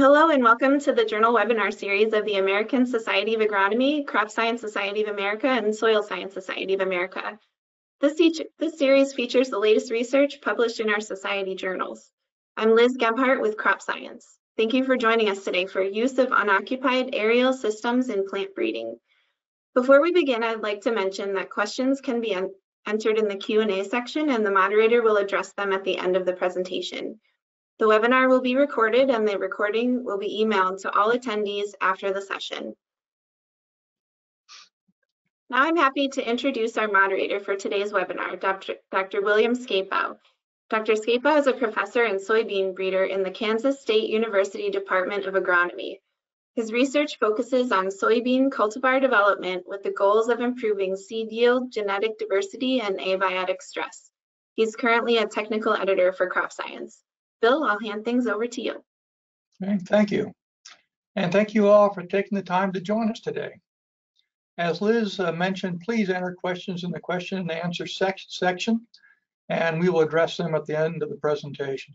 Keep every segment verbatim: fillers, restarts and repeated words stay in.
Hello and welcome to the journal webinar series of the American Society of Agronomy, Crop Science Society of America, and Soil Science Society of America. This, each, this series features the latest research published in our society journals. I'm Liz Gebhardt with Crop Science. Thank you for joining us today for use of unoccupied aerial systems in plant breeding. Before we begin, I'd like to mention that questions can be en entered in the Q and A section, and the moderator will address them at the end of the presentation. The webinar will be recorded and the recording will be emailed to all attendees after the session. Now I'm happy to introduce our moderator for today's webinar, Doctor Doctor William Schapaugh. Doctor Schapaugh is a professor and soybean breeder in the Kansas State University Department of Agronomy. His research focuses on soybean cultivar development with the goals of improving seed yield, genetic diversity, and abiotic stress. He's currently a technical editor for Crop Science. Bill, I'll hand things over to you. Okay, thank you. And thank you all for taking the time to join us today. As Liz uh, mentioned, please enter questions in the question and answer sec section, and we will address them at the end of the presentation.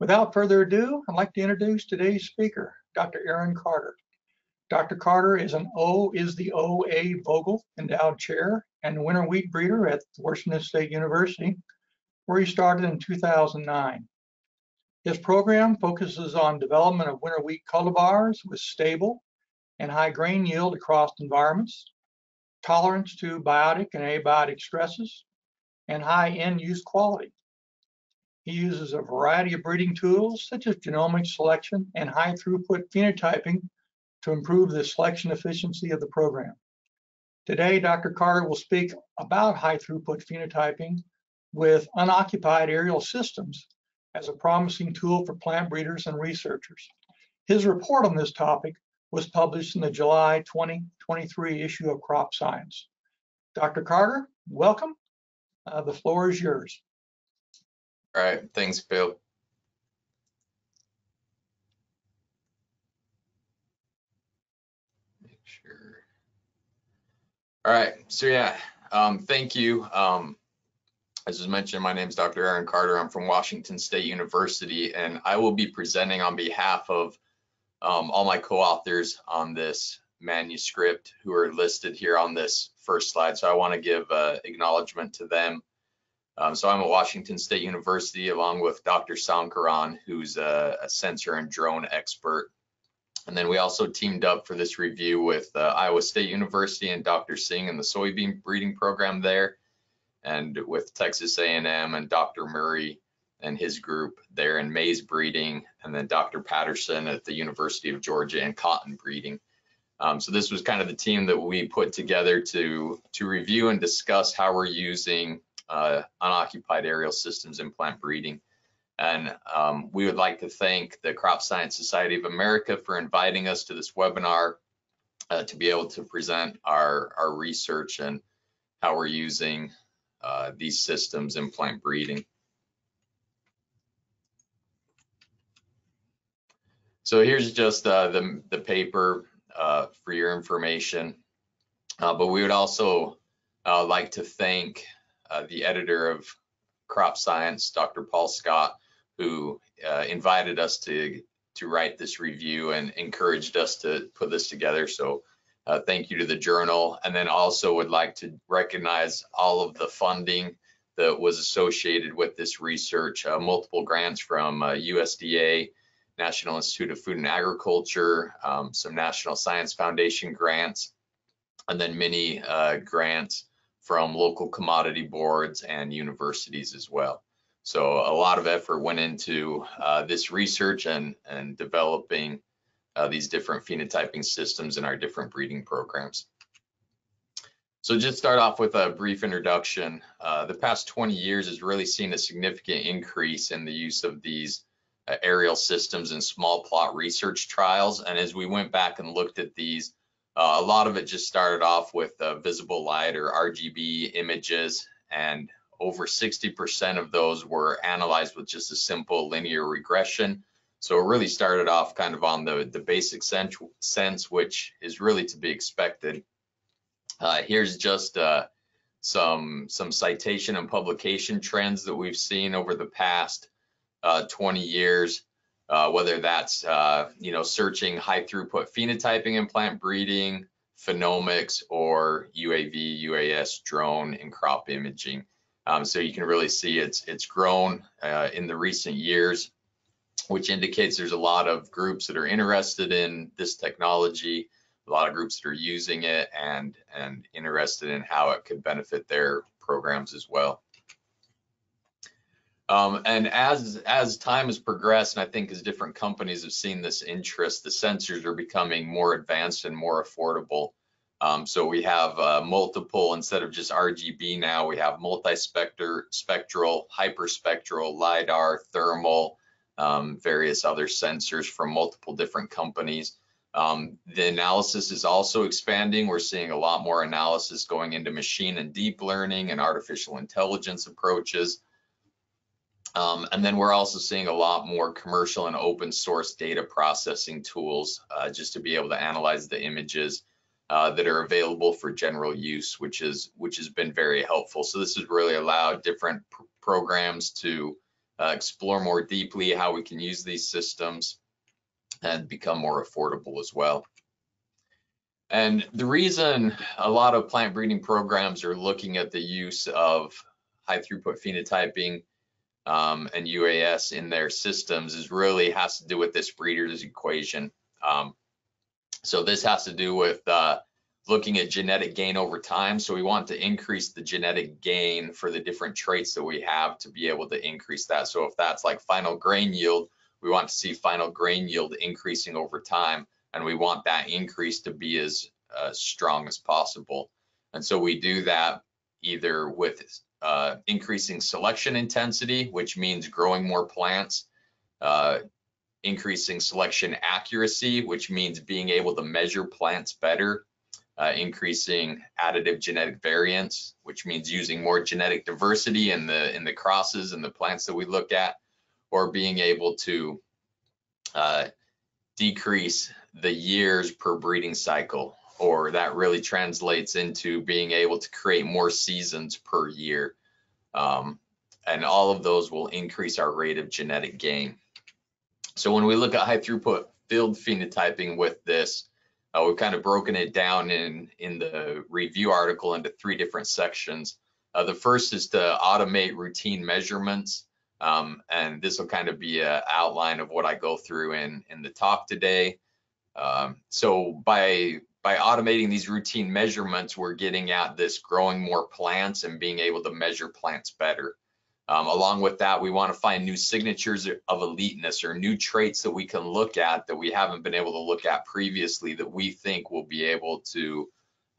Without further ado, I'd like to introduce today's speaker, Doctor Aaron Carter. Doctor Carter is an O is the O A Vogel Endowed Chair and winter wheat breeder at Washington State University, where he started in two thousand nine. His program focuses on development of winter wheat cultivars with stable and high grain yield across environments, tolerance to biotic and abiotic stresses, and high end use quality. He uses a variety of breeding tools such as genomic selection and high throughput phenotyping to improve the selection efficiency of the program. Today, Doctor Carter will speak about high throughput phenotyping with unoccupied aerial systems as a promising tool for plant breeders and researchers. His report on this topic was published in the July twenty twenty-three issue of Crop Science. Doctor Carter, welcome. Uh, the floor is yours. All right, thanks, Bill. Make sure. All right, so yeah, um, thank you. Um, As was mentioned, my name is Doctor Aaron Carter. I'm from Washington State University, and I will be presenting on behalf of um, all my co-authors on this manuscript who are listed here on this first slide. So I want to give uh, acknowledgement to them. Um, so I'm at Washington State University along with Doctor Sankaran, who's a, a sensor and drone expert. And then we also teamed up for this review with uh, Iowa State University and Doctor Singh and the soybean breeding program there, and with Texas A and M and Doctor Murray and his group there in maize breeding, and then Doctor Patterson at the University of Georgia in cotton breeding. Um, so this was kind of the team that we put together to, to review and discuss how we're using uh, unoccupied aerial systems in plant breeding. And um, we would like to thank the Crop Science Society of America for inviting us to this webinar uh, to be able to present our, our research and how we're using Uh, these systems in plant breeding. So here's just uh, the, the paper uh, for your information, uh, but we would also uh, like to thank uh, the editor of Crop Science, Doctor Paul Scott, who uh, invited us to, to write this review and encouraged us to put this together. So Uh, thank you to the journal, and then also would like to recognize all of the funding that was associated with this research, uh, multiple grants from uh, U S D A, National Institute of Food and Agriculture, um, some National Science Foundation grants, and then many uh, grants from local commodity boards and universities as well. So a lot of effort went into uh, this research and, and developing Uh, these different phenotyping systems in our different breeding programs. So just start off with a brief introduction. Uh, the past twenty years has really seen a significant increase in the use of these uh, aerial systems in small plot research trials. And as we went back and looked at these, uh, a lot of it just started off with uh, visible light or R G B images. And over sixty percent of those were analyzed with just a simple linear regression. So it really started off kind of on the, the basic sense, which is really to be expected. Uh, here's just uh, some, some citation and publication trends that we've seen over the past uh, twenty years. uh, whether that's uh, you know, searching high throughput phenotyping in plant breeding, phenomics, or U A V, U A S, drone, and crop imaging. Um, so you can really see it's it's grown uh, in the recent years, which indicates there's a lot of groups that are interested in this technology, a lot of groups that are using it and and interested in how it could benefit their programs as well. Um, and as as time has progressed, and I think as different companies have seen this interest, the sensors are becoming more advanced and more affordable. Um, so we have uh, multiple, instead of just R G B now, we have multispectral, spectral, hyperspectral, LiDAR, thermal, um, various other sensors from multiple different companies. Um, the analysis is also expanding. We're seeing a lot more analysis going into machine and deep learning and artificial intelligence approaches. Um, and then we're also seeing a lot more commercial and open source data processing tools uh, just to be able to analyze the images uh, that are available for general use, which is which has been very helpful. So this has really allowed different pr programs to uh, explore more deeply how we can use these systems and become more affordable as well. And the reason a lot of plant breeding programs are looking at the use of high throughput phenotyping Um, and U A S in their systems is really has to do with this breeder's equation. Um, so this has to do with uh, looking at genetic gain over time. So we want to increase the genetic gain for the different traits that we have to be able to increase that. So if that's like final grain yield, we want to see final grain yield increasing over time, and we want that increase to be as uh, strong as possible. And so we do that either with Uh, increasing selection intensity, which means growing more plants, uh, increasing selection accuracy, which means being able to measure plants better, uh, increasing additive genetic variance, which means using more genetic diversity in the in the crosses and the plants that we look at, or being able to uh, decrease the years per breeding cycle, or that really translates into being able to create more seasons per year. Um, and all of those will increase our rate of genetic gain. So when we look at high throughput field phenotyping with this, uh, we've kind of broken it down in, in the review article into three different sections. Uh, the first is to automate routine measurements. Um, and this will kind of be an outline of what I go through in, in the talk today. Um, so by By automating these routine measurements, we're getting at this growing more plants and being able to measure plants better. Um, along with that, we want to find new signatures of eliteness or new traits that we can look at that we haven't been able to look at previously that we think will be able to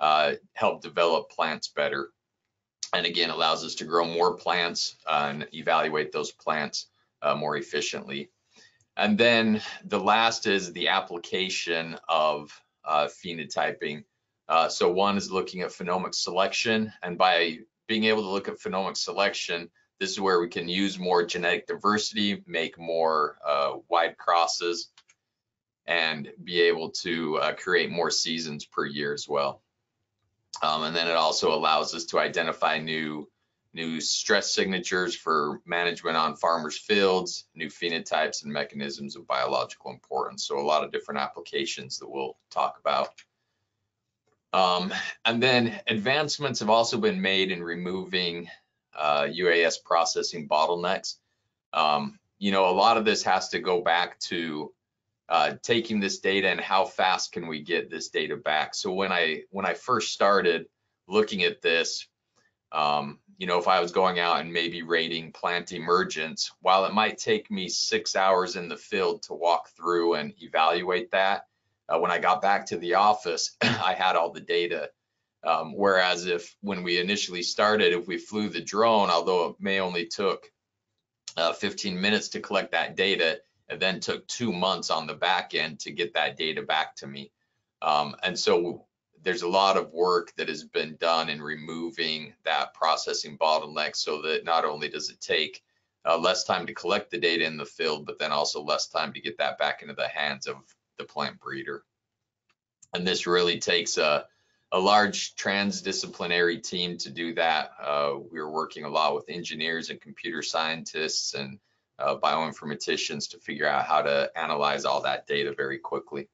uh, help develop plants better. And again, allows us to grow more plants and evaluate those plants uh, more efficiently. And then the last is the application of Uh, phenotyping. Uh, so one is looking at phenomic selection, and by being able to look at phenomic selection, this is where we can use more genetic diversity, make more uh, wide crosses, and be able to uh, create more seasons per year as well. Um, and then it also allows us to identify new new stress signatures for management on farmers' fields, new phenotypes and mechanisms of biological importance. So a lot of different applications that we'll talk about. Um, and then advancements have also been made in removing uh, U A S processing bottlenecks. Um, you know, a lot of this has to go back to uh, taking this data and how fast can we get this data back. So when I, when I first started looking at this, Um, you know, if I was going out and maybe rating plant emergence, while it might take me six hours in the field to walk through and evaluate that, uh, when I got back to the office, I had all the data. Um, whereas if when we initially started, if we flew the drone, although it may only took uh, fifteen minutes to collect that data, it then took two months on the back end to get that data back to me. Um, and so there's a lot of work that has been done in removing that processing bottleneck so that not only does it take uh, less time to collect the data in the field, but then also less time to get that back into the hands of the plant breeder. And this really takes a, a large transdisciplinary team to do that. Uh, we're working a lot with engineers and computer scientists and uh, bioinformaticians to figure out how to analyze all that data very quickly.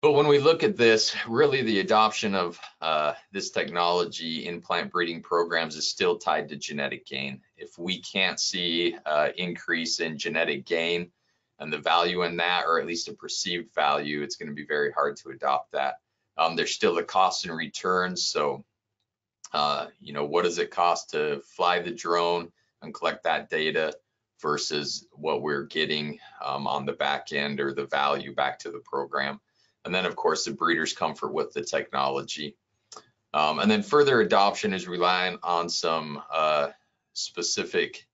But when we look at this, really the adoption of uh, this technology in plant breeding programs is still tied to genetic gain. If we can't see uh, increase in genetic gain and the value in that, or at least a perceived value, it's going to be very hard to adopt that. Um, there's still the costs and returns. So, uh, you know, what does it cost to fly the drone and collect that data versus what we're getting um, on the back end, or the value back to the program? And then, of course, the breeder's comfort with the technology. Um, and then further adoption is relying on some uh, specific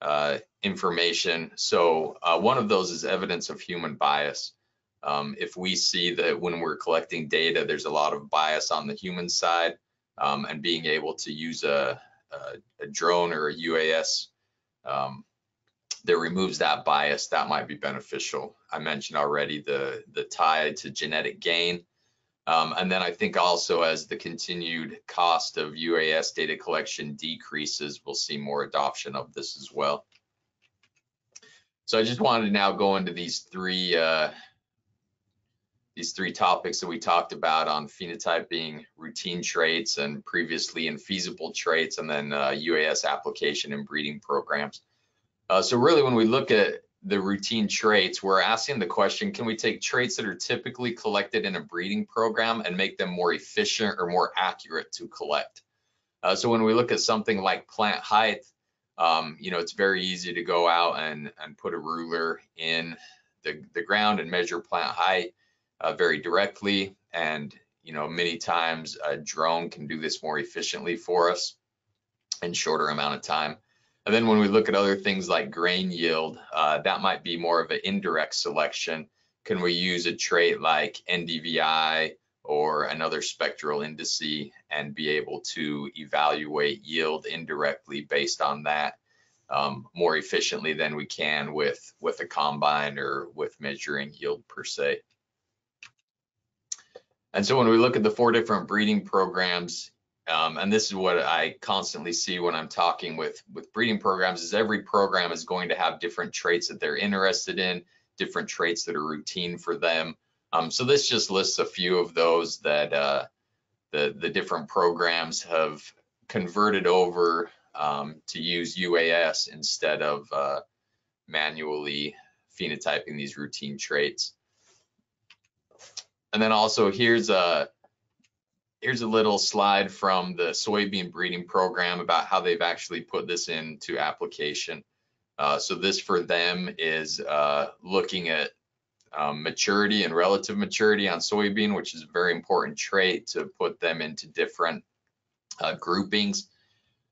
uh, information. So uh, one of those is evidence of human bias. Um, if we see that when we're collecting data, there's a lot of bias on the human side, um, and being able to use a, a, a drone or a U A S um, that removes that bias, that might be beneficial. I mentioned already the, the tie to genetic gain. Um, and then I think also as the continued cost of U A S data collection decreases, we'll see more adoption of this as well. So I just wanted to now go into these three, uh, these three topics that we talked about on phenotype being routine traits and previously infeasible traits, and then uh, U A S application in breeding programs. Uh, so really, when we look at the routine traits, we're asking the question, can we take traits that are typically collected in a breeding program and make them more efficient or more accurate to collect? Uh, so when we look at something like plant height, um, you know, it's very easy to go out and, and put a ruler in the, the ground and measure plant height uh, very directly. And, you know, many times a drone can do this more efficiently for us in shorter amount of time. And then when we look at other things like grain yield, uh, that might be more of an indirect selection. Can we use a trait like N D V I or another spectral indice and be able to evaluate yield indirectly based on that um, more efficiently than we can with, with a combine or with measuring yield per se? And so when we look at the four different breeding programs, Um, and this is what I constantly see when I'm talking with, with breeding programs, is every program is going to have different traits that they're interested in, different traits that are routine for them. Um, so this just lists a few of those that uh, the, the different programs have converted over um, to use U A S instead of uh, manually phenotyping these routine traits. And then also here's a Here's a little slide from the soybean breeding program about how they've actually put this into application. Uh, so this for them is uh, looking at um, maturity and relative maturity on soybean, which is a very important trait to put them into different uh, groupings.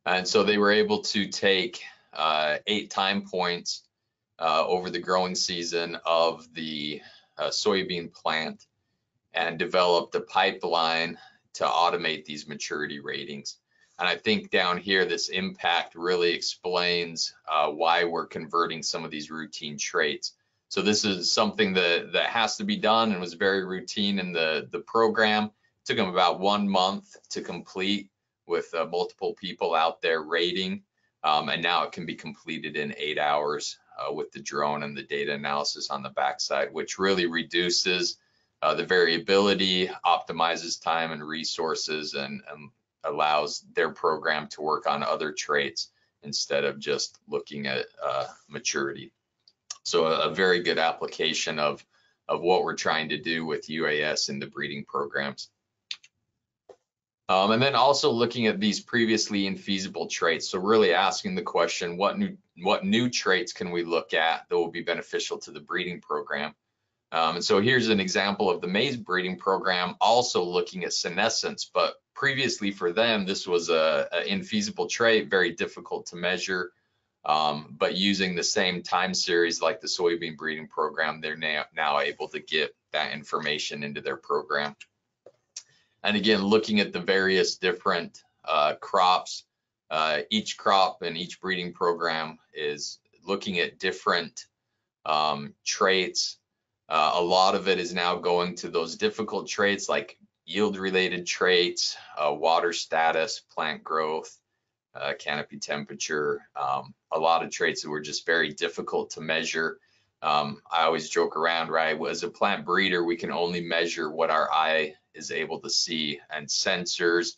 And so they were able to take uh, eight time points uh, over the growing season of the uh, soybean plant and developed a pipeline to automate these maturity ratings. And I think down here, this impact really explains uh, why we're converting some of these routine traits. So this is something that, that has to be done and was very routine in the, the program. It took them about one month to complete with uh, multiple people out there rating. Um, and now it can be completed in eight hours uh, with the drone and the data analysis on the backside, which really reduces Uh, the variability, optimizes time and resources, and, and allows their program to work on other traits instead of just looking at uh, maturity. So a, a very good application of, of what we're trying to do with U A S in the breeding programs. Um, and then also looking at these previously infeasible traits. So really asking the question, what new, what new traits can we look at that will be beneficial to the breeding program? Um, and so here's an example of the maize breeding program also looking at senescence, but previously for them, this was a, a infeasible trait, very difficult to measure, um, but using the same time series like the soybean breeding program, they're now, now able to get that information into their program. And again, looking at the various different uh, crops, uh, each crop and each breeding program is looking at different um, traits. Uh, a lot of it is now going to those difficult traits like yield related traits, uh, water status, plant growth, uh, canopy temperature, um, a lot of traits that were just very difficult to measure. Um, I always joke around, right? As a plant breeder, we can only measure what our eye is able to see, and sensors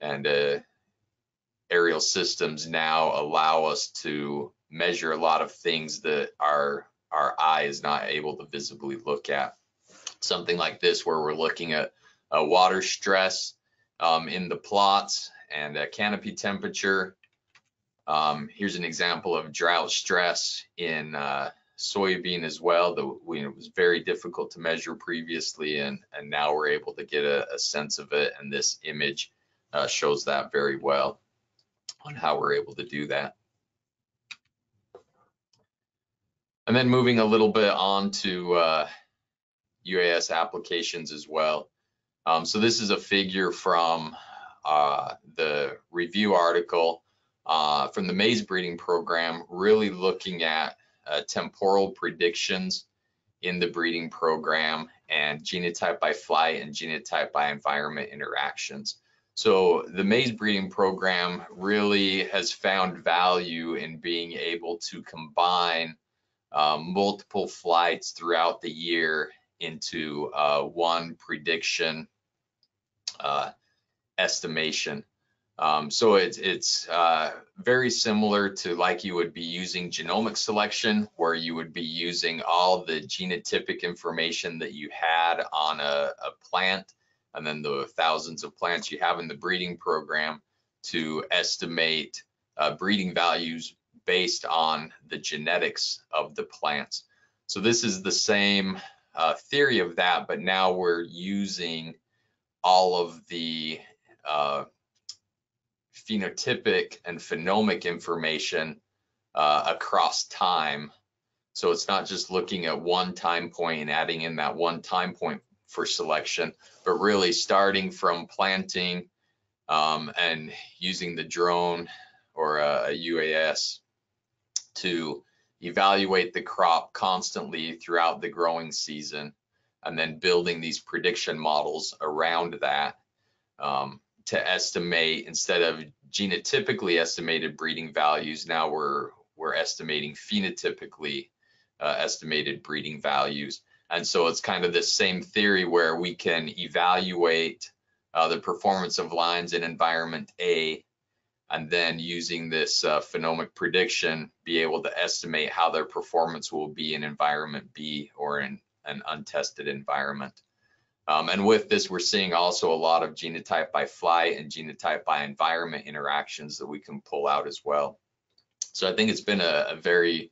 and uh, aerial systems now allow us to measure a lot of things that our, our eye is not able to visibly look at. Something like this, where we're looking at uh, water stress um, in the plots and uh, canopy temperature. Um, here's an example of drought stress in uh, soybean as well, that we, it was very difficult to measure previously, and, and now we're able to get a, a sense of it, and this image uh, shows that very well on how we're able to do that. And then moving a little bit on to uh, U A S applications as well. Um, so this is a figure from uh, the review article uh, from the maize breeding program, really looking at Uh, temporal predictions in the breeding program and genotype by flight and genotype by environment interactions. So the maize breeding program really has found value in being able to combine um, multiple flights throughout the year into uh, one prediction uh, estimation. Um, so it's, it's uh, very similar to, like, you would be using genomic selection, where you would be using all the genotypic information that you had on a, a plant, and then the thousands of plants you have in the breeding program, to estimate uh, breeding values based on the genetics of the plants. So this is the same uh, theory of that, but now we're using all of the uh, phenotypic and phenomic information uh, across time. So it's not just looking at one time point and adding in that one time point for selection, but really starting from planting um, and using the drone or a, a U A S to evaluate the crop constantly throughout the growing season, and then building these prediction models around that. Um, to estimate, instead of genotypically estimated breeding values, now we're we're estimating phenotypically uh, estimated breeding values. And so it's kind of the same theory, where we can evaluate uh, the performance of lines in environment A, and then using this uh, phenomic prediction, be able to estimate how their performance will be in environment B, or in an untested environment. Um, and with this, we're seeing also a lot of genotype by flight and genotype by environment interactions that we can pull out as well. So I think it's been a, a very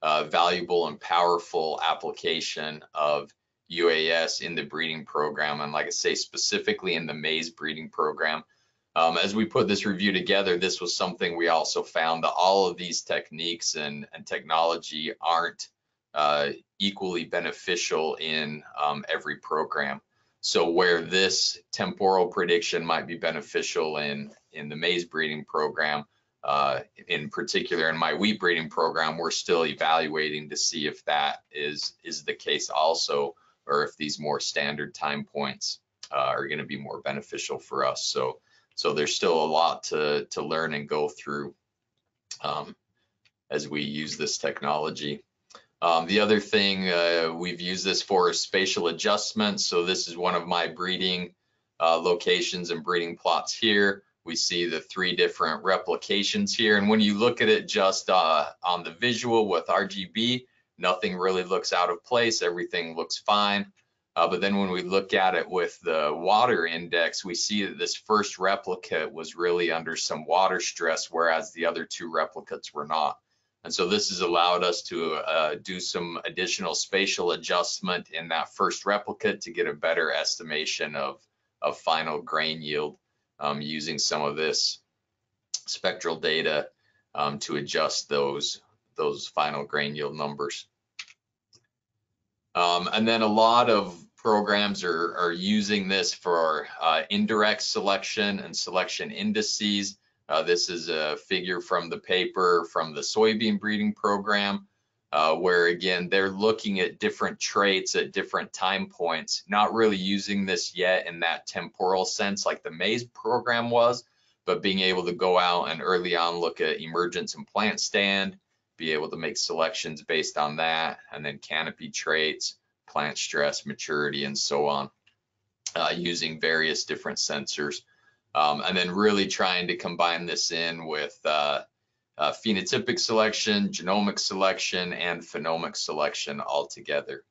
uh, valuable and powerful application of U A S in the breeding program. And like I say, specifically in the maize breeding program, um, as we put this review together, this was something we also found, that all of these techniques and, and technology aren't uh, equally beneficial in um, every program. So where this temporal prediction might be beneficial in, in the maize breeding program, uh, in particular in my wheat breeding program, we're still evaluating to see if that is, is the case also, or if these more standard time points uh, are gonna be more beneficial for us. So, so there's still a lot to, to learn and go through um, as we use this technology. Um, the other thing uh, we've used this for is spatial adjustments. So this is one of my breeding uh, locations and breeding plots here. We see the three different replications here. And when you look at it just uh, on the visual with R G B, nothing really looks out of place. Everything looks fine. Uh, but then when we look at it with the water index, we see that this first replicate was really under some water stress, whereas the other two replicates were not. And so this has allowed us to uh, do some additional spatial adjustment in that first replicate to get a better estimation of, of final grain yield, um, using some of this spectral data um, to adjust those, those final grain yield numbers. Um, and then a lot of programs are, are using this for uh, indirect selection and selection indices. Uh, this is a figure from the paper from the soybean breeding program, uh, where again, they're looking at different traits at different time points, not really using this yet in that temporal sense like the maize program was, but being able to go out and early on look at emergence and plant stand, be able to make selections based on that, and then canopy traits, plant stress, maturity, and so on, uh, using various different sensors. Um, and then really trying to combine this in with uh, uh, phenotypic selection, genomic selection, and phenomic selection all together,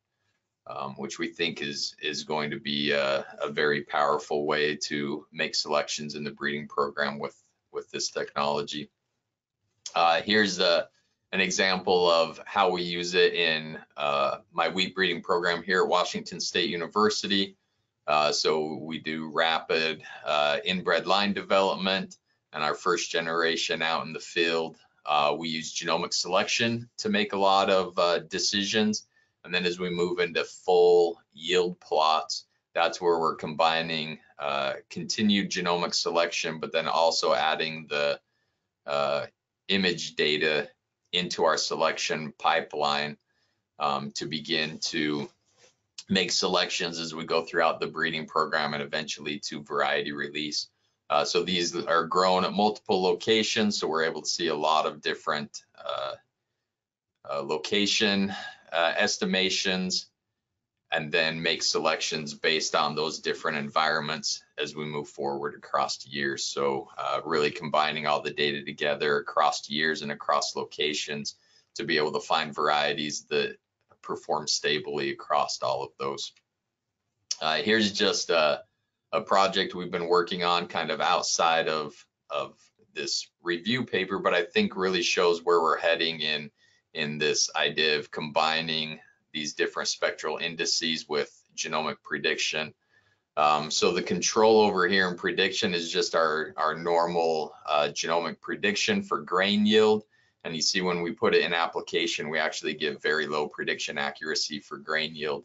um, which we think is, is going to be a, a very powerful way to make selections in the breeding program with, with this technology. Uh, here's a, an example of how we use it in uh, my wheat breeding program here at Washington State University. Uh, so we do rapid uh, inbred line development, and our first generation out in the field, uh, we use genomic selection to make a lot of uh, decisions. And then as we move into full yield plots, that's where we're combining uh, continued genomic selection, but then also adding the uh, image data into our selection pipeline um, to begin to make selections as we go throughout the breeding program and eventually to variety release. Uh, so these are grown at multiple locations, so we're able to see a lot of different uh, uh, location uh, estimations, and then make selections based on those different environments as we move forward across years. So uh, really combining all the data together across years and across locations to be able to find varieties that perform stably across all of those. Uh, here's just a, a project we've been working on kind of outside of, of this review paper, but I think really shows where we're heading in, in this idea of combining these different spectral indices with genomic prediction. Um, so the control over here in prediction is just our, our normal uh, genomic prediction for grain yield. And you see when we put it in application, we actually give very low prediction accuracy for grain yield.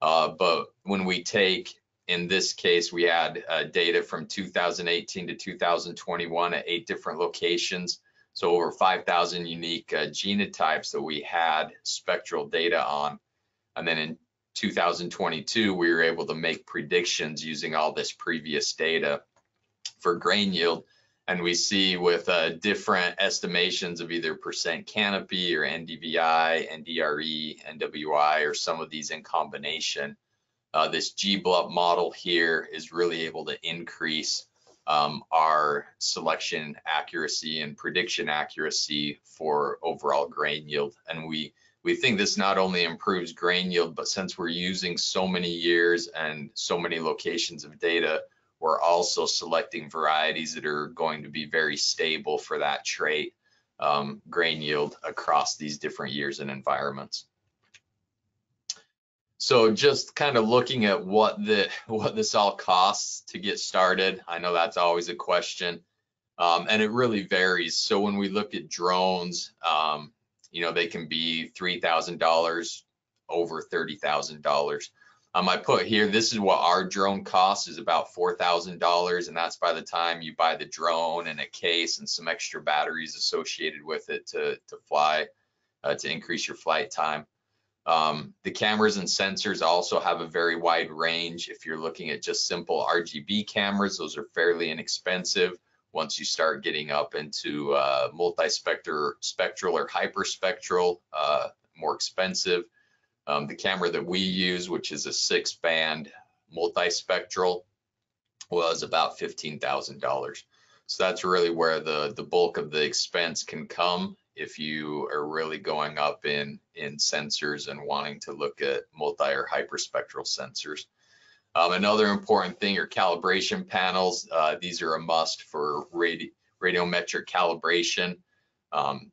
Uh, but when we take, in this case, we had uh, data from two thousand eighteen to two thousand twenty-one at eight different locations. So over five thousand unique uh, genotypes that we had spectral data on. And then in two thousand twenty-two, we were able to make predictions using all this previous data for grain yield. And we see with uh, different estimations of either percent canopy or N D V I, N D R E, N W I, or some of these in combination. Uh, this G B L U P model here is really able to increase um, our selection accuracy and prediction accuracy for overall grain yield. And we, we think this not only improves grain yield, but since we're using so many years and so many locations of data, we're also selecting varieties that are going to be very stable for that trait, um, grain yield across these different years and environments. So just kind of looking at what the what this all costs to get started. I know that's always a question, um, and it really varies. So when we look at drones, um, you know, they can be three thousand dollars over thirty thousand dollars. Um, I put here, this is what our drone costs, is about four thousand dollars, and that's by the time you buy the drone and a case and some extra batteries associated with it to, to fly, uh, to increase your flight time. Um, the cameras and sensors also have a very wide range. If you're looking at just simple R G B cameras, those are fairly inexpensive. Once you start getting up into uh, multispectral, spectral or hyperspectral, uh, more expensive. Um, the camera that we use, which is a six band multispectral, was about fifteen thousand dollars. So that's really where the, the bulk of the expense can come if you are really going up in, in sensors and wanting to look at multi or hyperspectral sensors. Um, another important thing are calibration panels. Uh, these are a must for radi radiometric calibration. Um,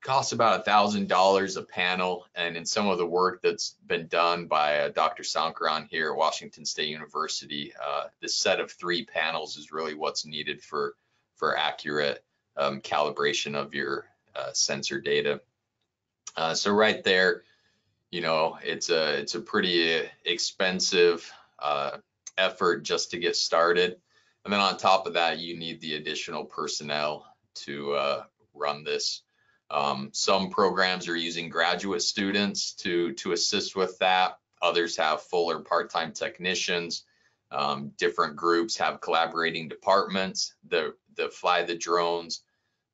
costs about a thousand dollars a panel, and in some of the work that's been done by uh, Doctor Sankaran here at Washington State University, uh, this set of three panels is really what's needed for for accurate um, calibration of your uh, sensor data. Uh, so right there, you know, it's a it's a pretty expensive uh, effort just to get started, and then on top of that, you need the additional personnel to uh, run this. Um, some programs are using graduate students to, to assist with that. Others have full or part-time technicians. Um, different groups have collaborating departments that, the fly the drones,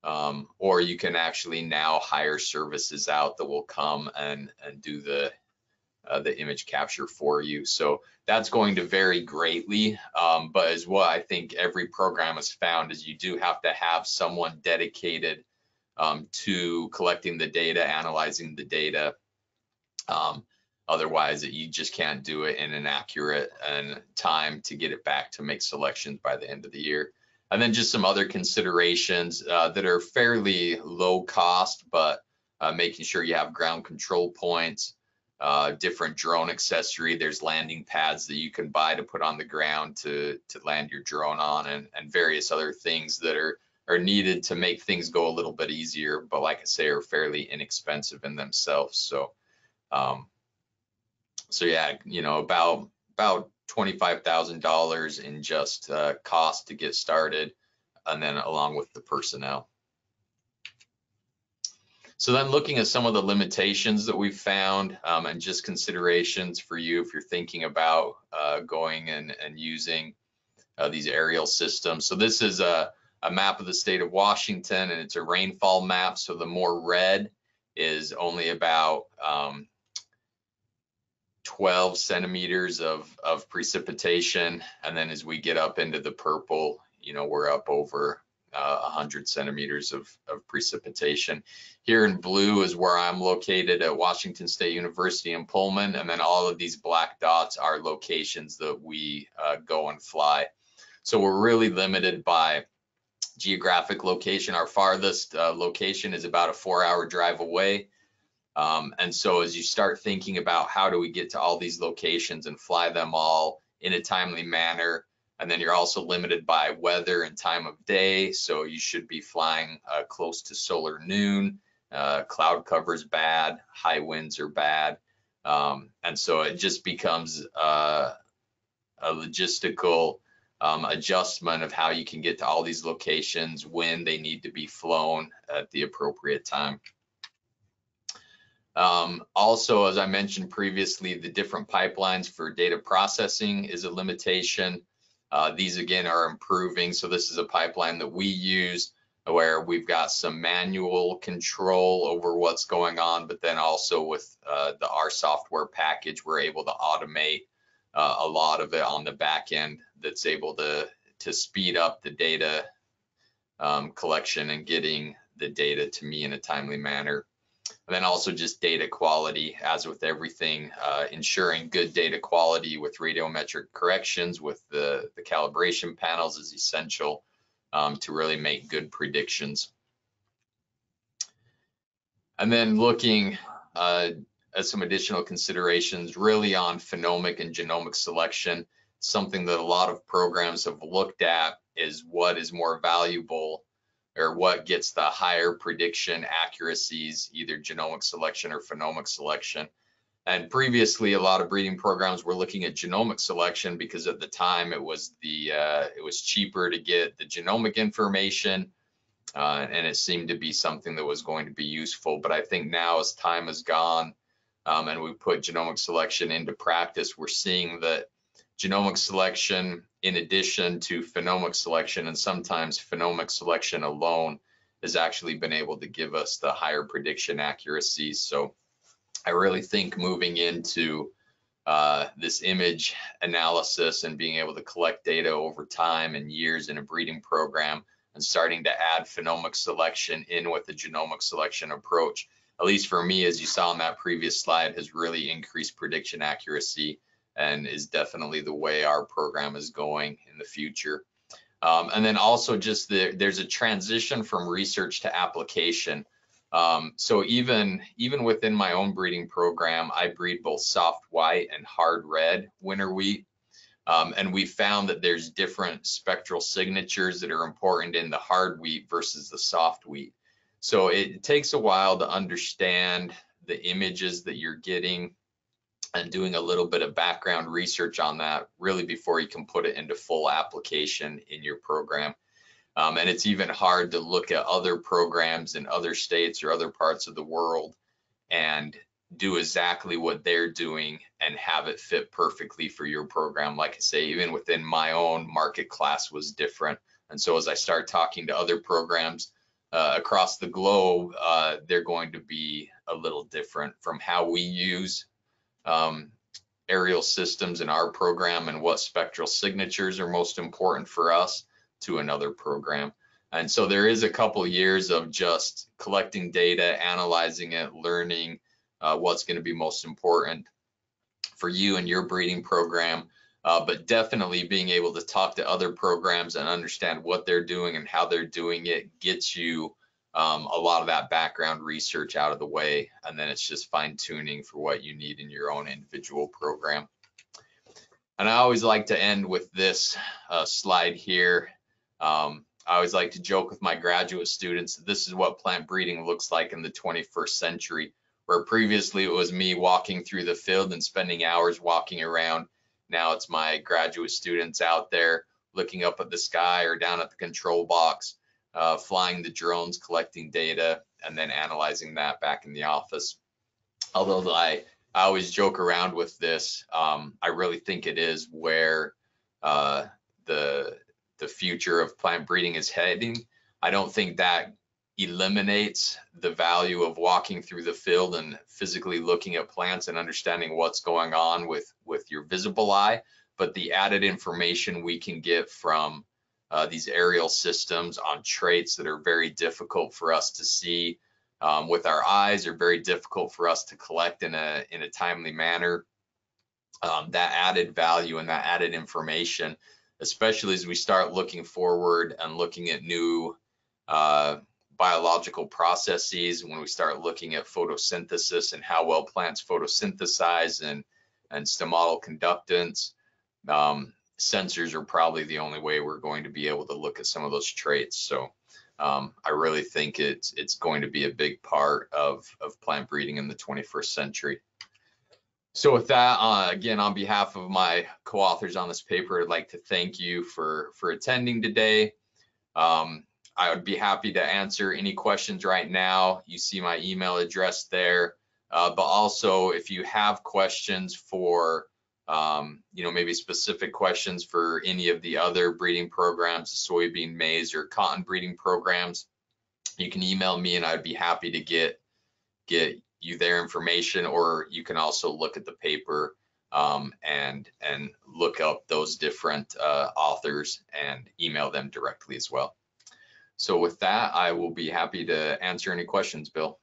um, or you can actually now hire services out that will come and and do the uh, the image capture for you. So that's going to vary greatly, um, but as well, I think every program has found is you do have to have someone dedicated um, to collecting the data, analyzing the data. Um, Otherwise, you just can't do it in an accurate and time to get it back to make selections by the end of the year. And then just some other considerations uh, that are fairly low cost, but uh, making sure you have ground control points, uh, different drone accessory. There's landing pads that you can buy to put on the ground to, to land your drone on, and, and various other things that are, are needed to make things go a little bit easier, but like I say, are fairly inexpensive in themselves. So. Um, So yeah, you know, about about twenty-five thousand dollars in just uh, cost to get started, and then along with the personnel. So then looking at some of the limitations that we've found, um, and just considerations for you if you're thinking about uh, going and, and using uh, these aerial systems. So this is a, a map of the state of Washington, and it's a rainfall map. So the more red is only about um, twelve centimeters of, of precipitation. And then as we get up into the purple, you know, we're up over uh, one hundred centimeters of, of precipitation. Here in blue is where I'm located at Washington State University in Pullman. And then all of these black dots are locations that we uh, go and fly. So we're really limited by geographic location. Our farthest uh, location is about a four hour drive away. Um, and so as you start thinking about how do we get to all these locations and fly them all in a timely manner, and then you're also limited by weather and time of day. So you should be flying uh, close to solar noon, uh, cloud cover's bad, high winds are bad. Um, and so it just becomes uh, a logistical um, adjustment of how you can get to all these locations when they need to be flown at the appropriate time. Um, also, as I mentioned previously, the different pipelines for data processing is a limitation. Uh, these again are improving. So this is a pipeline that we use where we've got some manual control over what's going on, but then also with uh, the our software package, we're able to automate uh, a lot of it on the back end that's able to, to speed up the data um, collection and getting the data to me in a timely manner. And then also just data quality, as with everything, uh, ensuring good data quality with radiometric corrections with the, the calibration panels is essential um, to really make good predictions. And then looking uh, at some additional considerations really on phenomic and genomic selection, something that a lot of programs have looked at is what is more valuable or what gets the higher prediction accuracies, either genomic selection or phenomic selection. And previously, a lot of breeding programs were looking at genomic selection because at the time it was the uh, it was cheaper to get the genomic information, uh, and it seemed to be something that was going to be useful. But I think now, as time has gone um, and we put genomic selection into practice, we're seeing that genomic selection, in addition to phenomic selection, and sometimes phenomic selection alone, has actually been able to give us the higher prediction accuracies. So I really think moving into uh, this image analysis and being able to collect data over time and years in a breeding program and starting to add phenomic selection in with the genomic selection approach, at least for me, as you saw on that previous slide, has really increased prediction accuracy and is definitely the way our program is going in the future. Um, and then also just the, there's a transition from research to application. Um, so even, even within my own breeding program, I breed both soft white and hard red winter wheat. Um, and we found that there's different spectral signatures that are important in the hard wheat versus the soft wheat. So it takes a while to understand the images that you're getting and doing a little bit of background research on that really before you can put it into full application in your program. Um, and it's even hard to look at other programs in other states or other parts of the world and do exactly what they're doing and have it fit perfectly for your program. Like I say, even within my own market class was different. And so as I start talking to other programs uh, across the globe, uh, they're going to be a little different from how we use um, aerial systems in our program and what spectral signatures are most important for us to another program. And so there is a couple years of just collecting data, analyzing it, learning uh, what's going to be most important for you and your breeding program, uh, but definitely being able to talk to other programs and understand what they're doing and how they're doing it gets you um, a lot of that background research out of the way, and then it's just fine tuning for what you need in your own individual program. And I always like to end with this uh, slide here. Um, I always like to joke with my graduate students, this is what plant breeding looks like in the twenty-first century, where previously it was me walking through the field and spending hours walking around. Now it's my graduate students out there looking up at the sky or down at the control box, uh, flying the drones, collecting data, and then analyzing that back in the office. Although I, I always joke around with this, um, I really think it is where uh, the the future of plant breeding is heading. I don't think that eliminates the value of walking through the field and physically looking at plants and understanding what's going on with, with your visible eye, but the added information we can get from uh, these aerial systems on traits that are very difficult for us to see um, with our eyes, are very difficult for us to collect in a, in a timely manner. Um, that added value and that added information, especially as we start looking forward and looking at new uh, biological processes, when we start looking at photosynthesis and how well plants photosynthesize and, and stomatal conductance, um, sensors are probably the only way we're going to be able to look at some of those traits. So um, I really think it's, it's going to be a big part of, of plant breeding in the twenty-first century. So with that, uh, again, on behalf of my co-authors on this paper, I'd like to thank you for, for attending today. Um, I would be happy to answer any questions right now. You see my email address there, uh, but also if you have questions for, um, you know, maybe specific questions for any of the other breeding programs, soybean, maize, or cotton breeding programs, you can email me and I'd be happy to get, get you their information, or you can also look at the paper um, and and look up those different uh, authors and email them directly as well. So with that, I will be happy to answer any questions, Bill.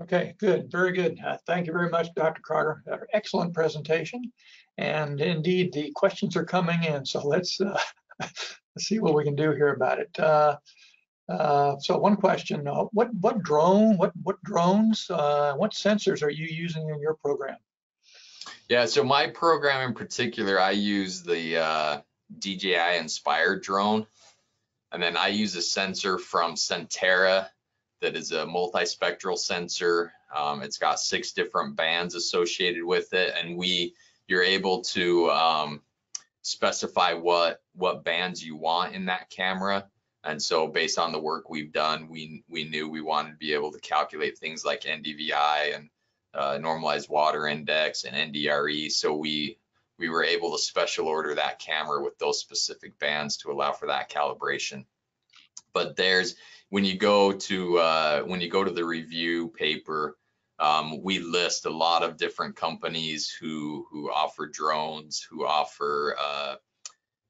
Okay, good, very good. Uh, thank you very much, Doctor Carter. Uh, excellent presentation. And indeed, the questions are coming in, so let's, uh, let's see what we can do here about it. Uh, uh, so one question, uh, what, what drone, what, what drones, uh, what sensors are you using in your program? Yeah, so my program in particular, I use the uh, D J I Inspire drone. And then I use a sensor from Sentera that is a multispectral sensor. Um, it's got six different bands associated with it. And we, you're able to um, specify what what bands you want in that camera. And so based on the work we've done, we we knew we wanted to be able to calculate things like N D V I and uh, normalized water index and N D R E. So we we were able to special order that camera with those specific bands to allow for that calibration. But there's, when you go to uh, when you go to the review paper, um, we list a lot of different companies who who offer drones, who offer uh,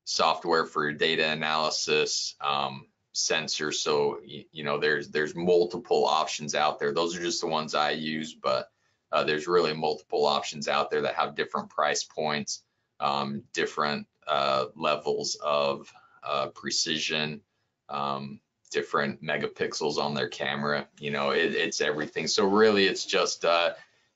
software for data analysis, um, sensors. So, you know, there's there's multiple options out there. Those are just the ones I use, but uh, there's really multiple options out there that have different price points, um, different uh, levels of uh, precision, um, different megapixels on their camera. You know, it, it's everything. So really, it's just, uh,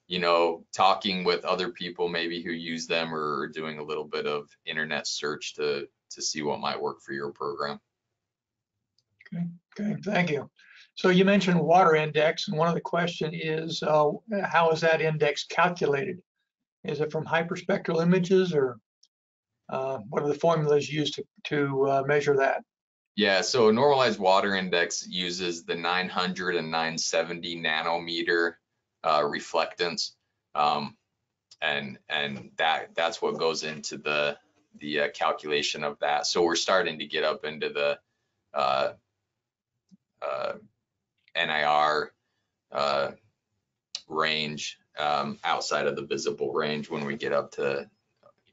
you know, talking with other people maybe who use them, or doing a little bit of internet search to to see what might work for your program. Okay, okay, thank you. So you mentioned water index, and one of the question is, uh, how is that index calculated? Is it from hyperspectral images, or uh, what are the formulas used to, to uh, measure that? Yeah, so a normalized water index uses the nine hundred and nine seventy nanometer uh, reflectance, um, and and that that's what goes into the the uh, calculation of that. So we're starting to get up into the uh, uh, N I R uh, range, um, outside of the visible range when we get up to,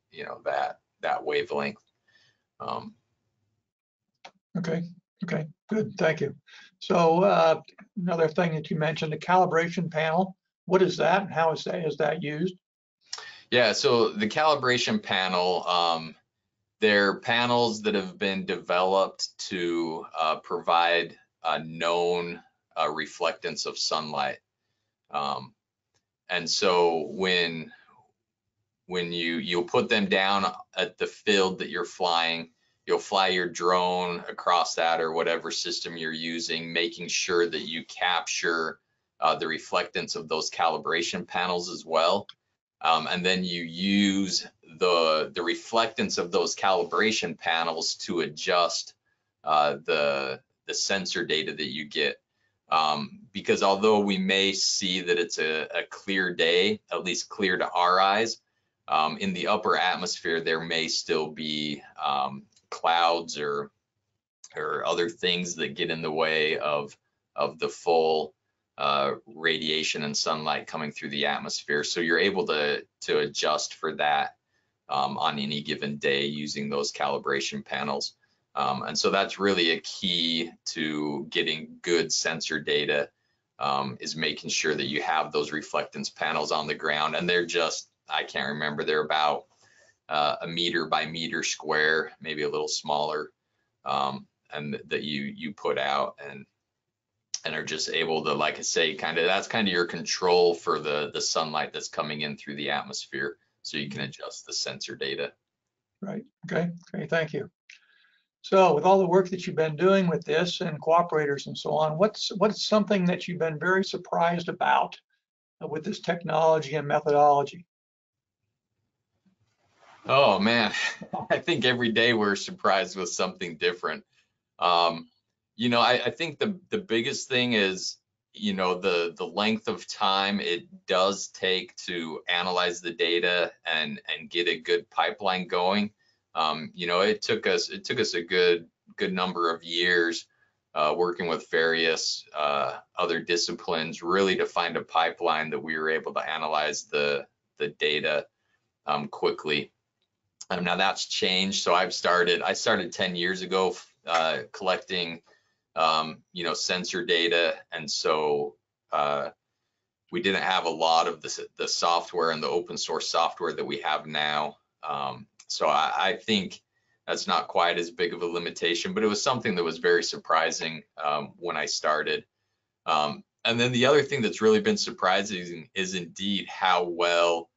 you know, that that wavelength. Um, Okay, okay, good, thank you. So uh, another thing that you mentioned, the calibration panel, what is that and how is that, is that used? Yeah, so the calibration panel, um, they're panels that have been developed to uh, provide a known uh, reflectance of sunlight. Um, and so when, when you, you'll put them down at the field that you're flying, you'll fly your drone across that or whatever system you're using, making sure that you capture uh, the reflectance of those calibration panels as well. Um, and then you use the, the reflectance of those calibration panels to adjust uh, the, the sensor data that you get. Um, because although we may see that it's a, a clear day, at least clear to our eyes, um, in the upper atmosphere, there may still be um, clouds or or other things that get in the way of of the full uh, radiation and sunlight coming through the atmosphere. So you're able to to adjust for that um, on any given day using those calibration panels. Um, and so that's really a key to getting good sensor data, um, is making sure that you have those reflectance panels on the ground. And they're just, I can't remember, they're about Uh, a meter by meter square, maybe a little smaller, um, and th that you you put out and and are just able to, like I say, kind of that's kind of your control for the the sunlight that's coming in through the atmosphere, so you can adjust the sensor data. Right. Okay. Okay. Thank you. So, with all the work that you've been doing with this and cooperators and so on, what's what's something that you've been very surprised about with this technology and methodology? Oh man, I think every day we're surprised with something different. Um, you know, I, I think the the biggest thing is, you know, the the length of time it does take to analyze the data and and get a good pipeline going. Um, you know, it took us it took us a good good number of years uh, working with various uh, other disciplines really to find a pipeline that we were able to analyze the the data um, quickly. Um, now that's changed. So I've started, I started ten years ago uh, collecting, um, you know, sensor data. And so uh, we didn't have a lot of the, the software and the open source software that we have now. Um, so I, I think that's not quite as big of a limitation, but it was something that was very surprising um, when I started. Um, and then the other thing that's really been surprising is indeed how well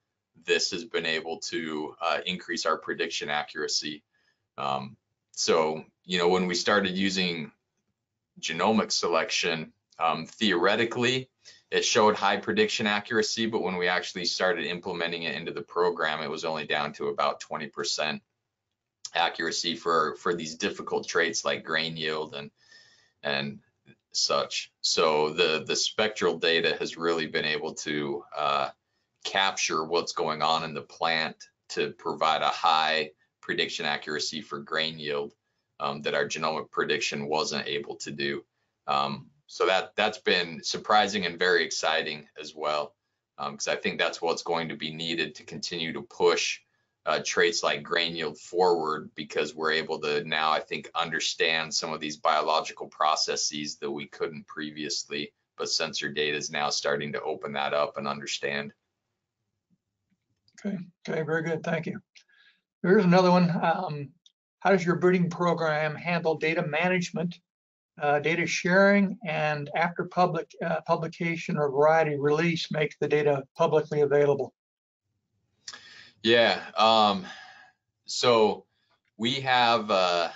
this has been able to uh, increase our prediction accuracy. Um, so, you know, when we started using genomic selection, um, theoretically, it showed high prediction accuracy, but when we actually started implementing it into the program, it was only down to about twenty percent accuracy for, for these difficult traits like grain yield and, and such. So the, the spectral data has really been able to uh, capture what's going on in the plant to provide a high prediction accuracy for grain yield um, that our genomic prediction wasn't able to do. Um, so that, that's been surprising and very exciting as well, because um, I think that's what's going to be needed to continue to push uh, traits like grain yield forward, because we're able to now, I think, understand some of these biological processes that we couldn't previously, but sensor data is now starting to open that up and understand. Okay, okay, very good, thank you. Here's another one. Um, how does your breeding program handle data management, uh, data sharing, and after public uh, publication or variety release make the data publicly available? Yeah, um, so we have, uh,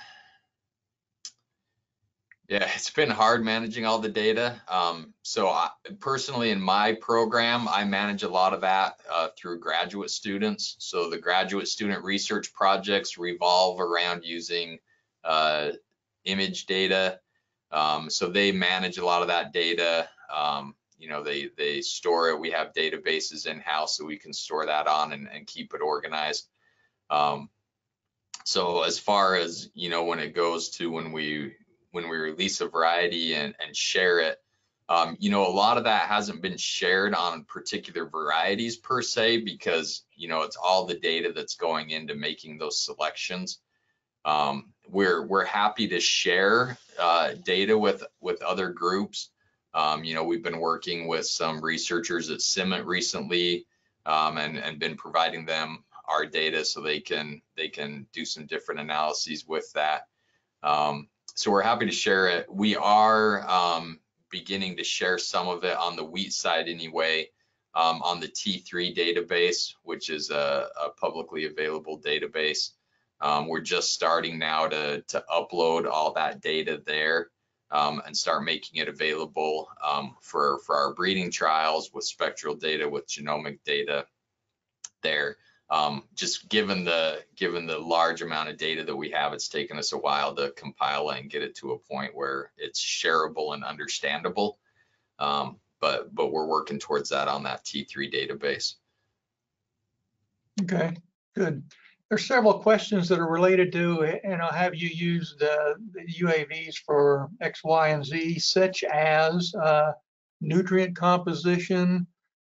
yeah, it's been hard managing all the data. Um, so I, personally, in my program, I manage a lot of that uh, through graduate students. So the graduate student research projects revolve around using uh, image data. Um, so they manage a lot of that data. Um, you know, they, they store it. We have databases in-house that we can store that on and, and keep it organized. Um, so as far as, you know, when it goes to when we, when we release a variety and, and share it, um, you know, a lot of that hasn't been shared on particular varieties per se, because, you know, it's all the data that's going into making those selections. Um, we're, we're happy to share uh, data with, with other groups. Um, you know, we've been working with some researchers at CIMMYT recently, um, and, and been providing them our data so they can, they can do some different analyses with that. Um, so we're happy to share it. We are um, beginning to share some of it on the wheat side anyway, um, on the T three database, which is a, a publicly available database. Um, we're just starting now to, to upload all that data there, um, and start making it available um, for, for our breeding trials with spectral data, with genomic data there. Um, just given the, given the large amount of data that we have, it's taken us a while to compile it and get it to a point where it's shareable and understandable. Um, but, but we're working towards that on that T three database. Okay, good. There's several questions that are related to, you know, have you used uh, the U A Vs for X, Y, and Z, such as uh, nutrient composition,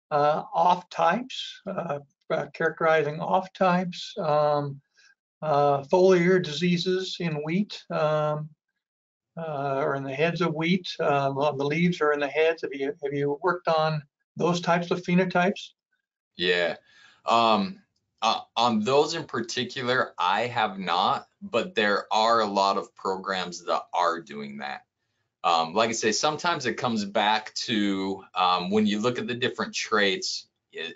uh, off types, uh, uh, characterizing off types, um, uh, foliar diseases in wheat, um, uh, or in the heads of wheat, uh, well, the leaves are in the heads. Have you, have you worked on those types of phenotypes? Yeah. Um... Uh, on those in particular, I have not, but there are a lot of programs that are doing that. Um, like I say, sometimes it comes back to um, when you look at the different traits,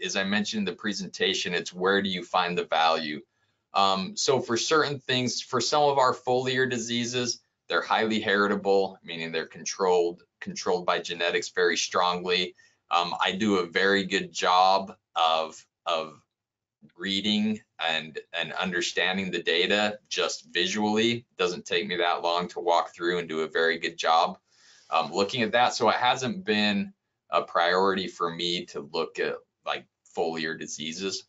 as I mentioned in the presentation, it's where do you find the value? Um, so for certain things, for some of our foliar diseases, they're highly heritable, meaning they're controlled, controlled by genetics very strongly. Um, I do a very good job of, of reading and and understanding the data just visually. Doesn't take me that long to walk through and do a very good job um, looking at that. So it hasn't been a priority for me to look at like foliar diseases.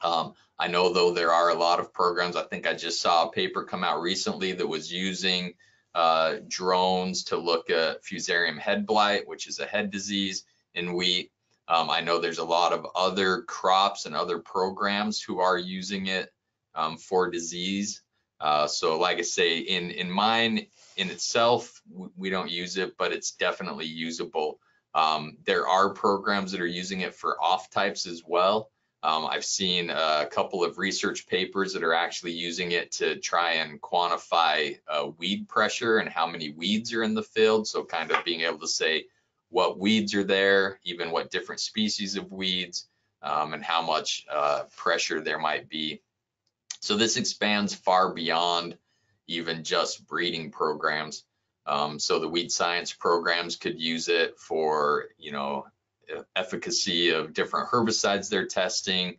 Um, I know though there are a lot of programs. I think I just saw a paper come out recently that was using uh, drones to look at Fusarium head blight, which is a head disease in wheat. Um, I know there's a lot of other crops and other programs who are using it um, for disease. Uh, so like I say, in, in mine, in itself, we don't use it, but it's definitely usable. Um, there are programs that are using it for off types as well. Um, I've seen a couple of research papers that are actually using it to try and quantify uh, weed pressure and how many weeds are in the field. So kind of being able to say, what weeds are there, even what different species of weeds, um, and how much uh, pressure there might be. So this expands far beyond even just breeding programs. Um, so the weed science programs could use it for, you know, efficacy of different herbicides they're testing,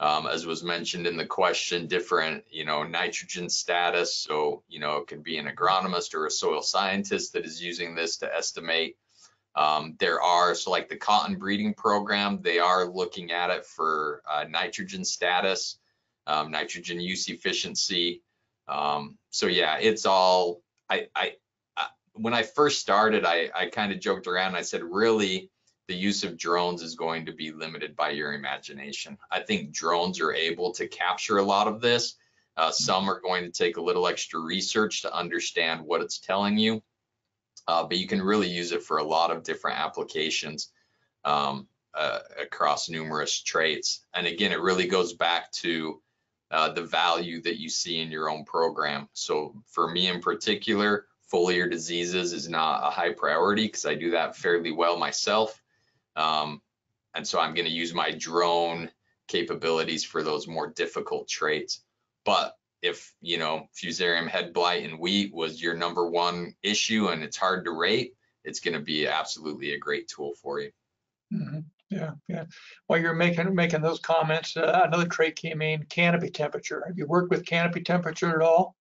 um, as was mentioned in the question, different, you know, nitrogen status. So, you know, it could be an agronomist or a soil scientist that is using this to estimate. Um, there are, so like the cotton breeding program, they are looking at it for uh, nitrogen status, um, nitrogen use efficiency. Um, so yeah, it's all, I, I, I when I first started, I, I kind of joked around. I said, really, the use of drones is going to be limited by your imagination. I think drones are able to capture a lot of this. Uh, some are going to take a little extra research to understand what it's telling you. Uh, but you can really use it for a lot of different applications um, uh, across numerous traits. And again, it really goes back to uh, the value that you see in your own program. So for me in particular, foliar diseases is not a high priority because I do that fairly well myself. Um, and so I'm going to use my drone capabilities for those more difficult traits. But if, you know, Fusarium head blight in wheat was your number one issue and it's hard to rate, it's going to be absolutely a great tool for you. Mm-hmm. Yeah, yeah. While you're making making those comments, uh, another trait came in, canopy temperature. Have you worked with canopy temperature at all?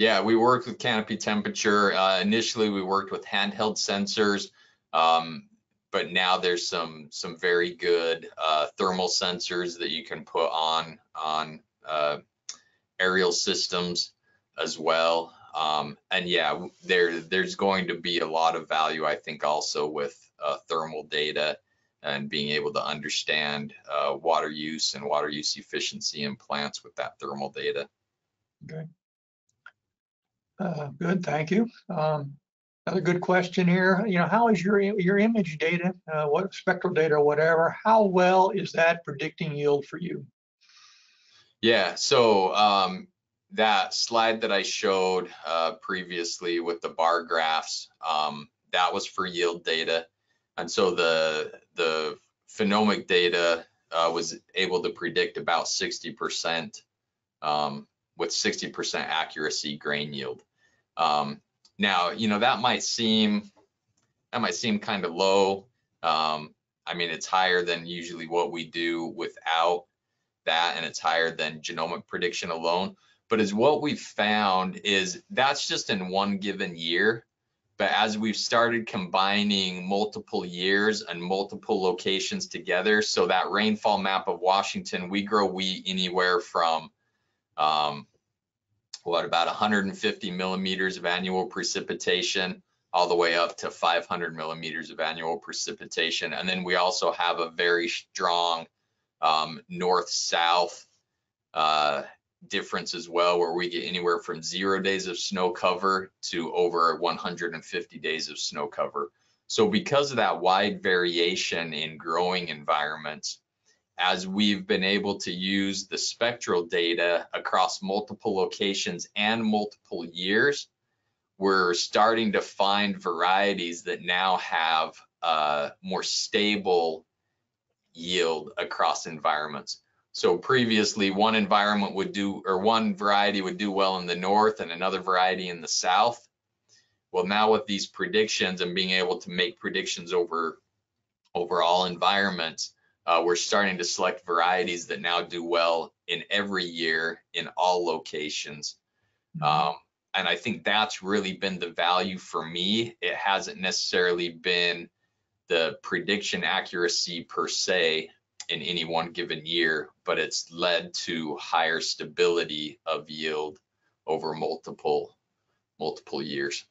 Yeah, we worked with canopy temperature. Uh, initially, we worked with handheld sensors, um, but now there's some some very good uh, thermal sensors that you can put on on uh, aerial systems as well. Um, and yeah, there there's going to be a lot of value, I think, also with uh, thermal data and being able to understand uh, water use and water use efficiency in plants with that thermal data. Okay. Uh, good, thank you. Um, another good question here. You know, how is your your image data, uh, what spectral data or whatever, how well is that predicting yield for you? Yeah, so um, that slide that I showed uh, previously with the bar graphs, um, that was for yield data. And so the the phenomic data uh, was able to predict about sixty percent, um, with sixty percent accuracy grain yield. Um, now, you know, that might seem that might seem kind of low. Um, I mean, it's higher than usually what we do without that, and it's higher than genomic prediction alone. But as what we've found is that's just in one given year. But as we've started combining multiple years and multiple locations together, so that rainfall map of Washington, we grow wheat anywhere from um, what, about one hundred fifty millimeters of annual precipitation all the way up to five hundred millimeters of annual precipitation. And then we also have a very strong um, north-south uh, difference as well, where we get anywhere from zero days of snow cover to over one hundred fifty days of snow cover. So because of that wide variation in growing environments, as we've been able to use the spectral data across multiple locations and multiple years, we're starting to find varieties that now have a more stable yield across environments. So previously, one environment would do, or one variety would do well in the north and another variety in the south. Well, now with these predictions and being able to make predictions over overall environments, uh, we're starting to select varieties that now do well in every year in all locations. Um, and I think that's really been the value for me. It hasn't necessarily been the prediction accuracy per se in any one given year, but it's led to higher stability of yield over multiple multiple years.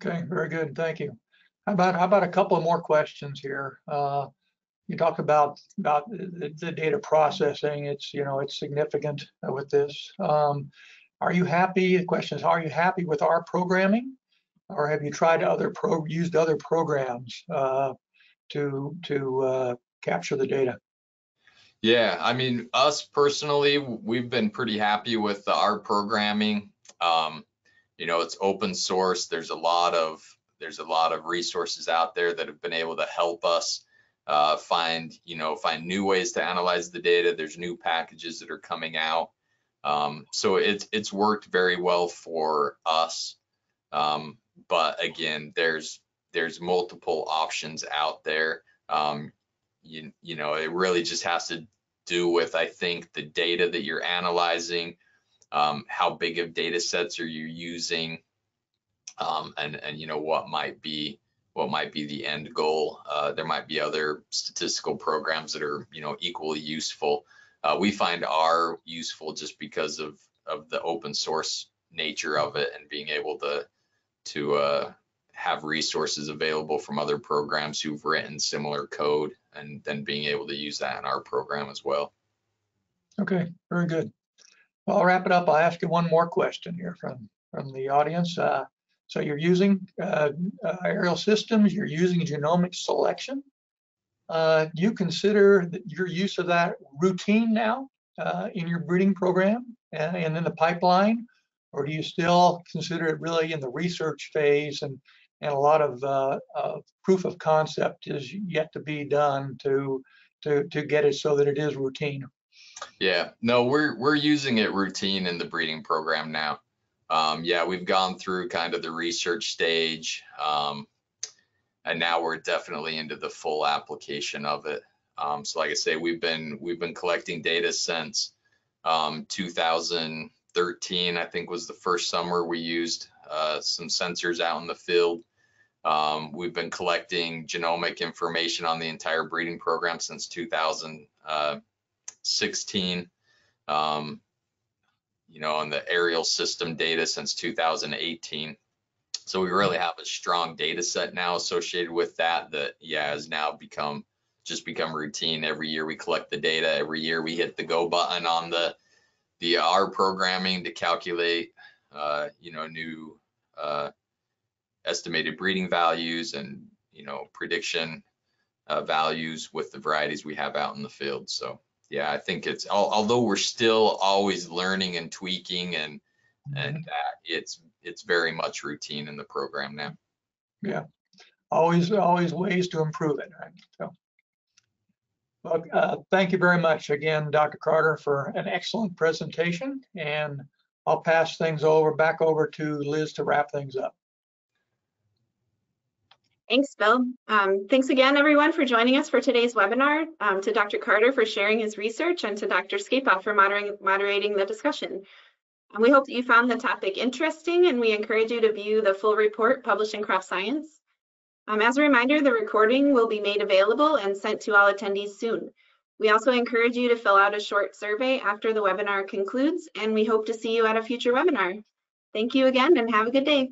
Okay, very good, thank you. How about how about a couple more questions here? Uh, you talked about about the, the data processing. It's you know it's significant with this. Um, are you happy? The question is, are you happy with our programming, or have you tried other pro used other programs uh, to to uh, capture the data? Yeah, I mean, us personally, we've been pretty happy with our programming. Um, you know, it's open source. There's a lot of there's a lot of resources out there that have been able to help us uh, find you know find new ways to analyze the data. There's new packages that are coming out, um, so it's it's worked very well for us. Um, but again, there's there's multiple options out there. Um, You, you know, it really just has to do with, I think, the data that you're analyzing, um, how big of data sets are you using, um, and, and, you know, what might be what might be the end goal. Uh, there might be other statistical programs that are, you know, equally useful. Uh, we find our useful just because of, of the open source nature of it and being able to, to uh, have resources available from other programs who've written similar code, and then being able to use that in our program as well. Okay, very good. Well, I'll wrap it up. I'll ask you one more question here from, from the audience. Uh, so you're using uh, aerial systems, you're using genomic selection. Uh, do you consider that your use of that routine now uh, in your breeding program and, and in the pipeline, or do you still consider it really in the research phase and and a lot of uh, uh, proof of concept is yet to be done to to to get it so that it is routine? Yeah, no, we're we're using it routine in the breeding program now. Um, yeah, we've gone through kind of the research stage, um, and now we're definitely into the full application of it. Um, so, like I say, we've been we've been collecting data since um, two thousand. twenty thirteen, I think, was the first summer we used uh, some sensors out in the field. Um, we've been collecting genomic information on the entire breeding program since two thousand sixteen. Um, you know, on the aerial system data since two thousand eighteen. So we really have a strong data set now associated with that, that yeah, has now become just become routine. Every year we collect the data, every year we hit the go button on the, the R programming to calculate, uh, you know, new uh, estimated breeding values and, you know, prediction uh, values with the varieties we have out in the field. So yeah, I think it's, although we're still always learning and tweaking and and uh, it's it's very much routine in the program now. Yeah, always always ways to improve it, right? So, well, uh, thank you very much again, Doctor Carter, for an excellent presentation, and I'll pass things over back over to Liz to wrap things up. Thanks, Bill. Um, thanks again, everyone, for joining us for today's webinar, um, to Doctor Carter for sharing his research, and to Doctor Schapaugh for moderating, moderating the discussion. And we hope that you found the topic interesting, and we encourage you to view the full report published in Crop Science. Um, as a reminder, the recording will be made available and sent to all attendees soon. We also encourage you to fill out a short survey after the webinar concludes, and we hope to see you at a future webinar. Thank you again, and have a good day.